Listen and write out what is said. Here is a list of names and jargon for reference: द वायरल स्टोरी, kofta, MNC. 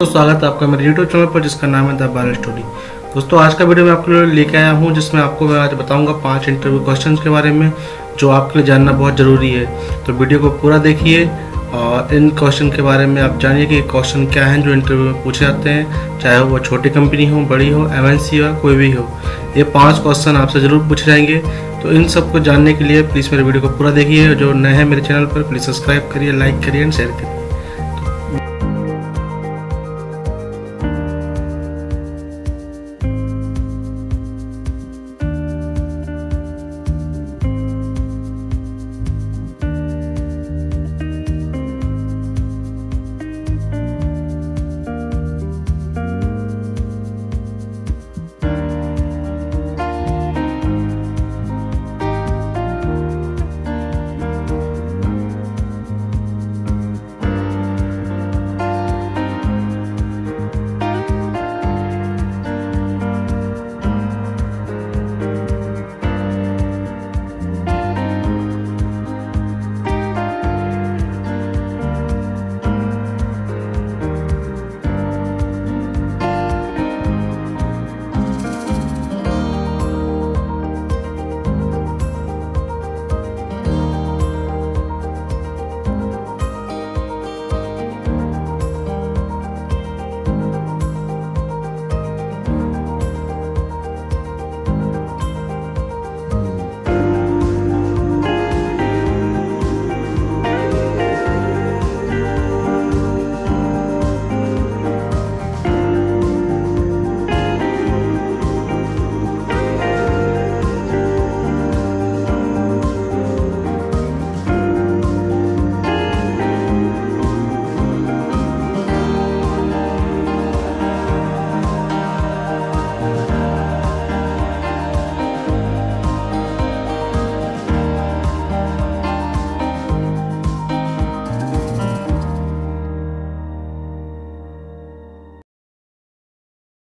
तो स्वागत है आपका मेरे YouTube चैनल पर जिसका नाम है द वायरल स्टोरी। दोस्तों आज का वीडियो मैं आपके लिए लेके आया हूं जिसमें आपको मैं आज बताऊंगा 5 इंटरव्यू क्वेश्चंस के बारे में जो आपके लिए जानना बहुत ज़रूरी है। तो वीडियो को पूरा देखिए और इन क्वेश्चन के बारे में आप जानिए कि क्वेश्चन क्या हैं जो इंटरव्यू में पूछे जाते हैं, चाहे वो छोटी कंपनी हो, बड़ी हो, MNC हो, कोई भी हो। ये 5 क्वेश्चन आपसे ज़रूर पूछे जाएंगे। तो इन सबको जानने के लिए प्लीज़ मेरे वीडियो को पूरा देखिए। जो नए हैं मेरे चैनल पर प्लीज़ सब्सक्राइब करिए, लाइक करिए एंड शेयर करिए।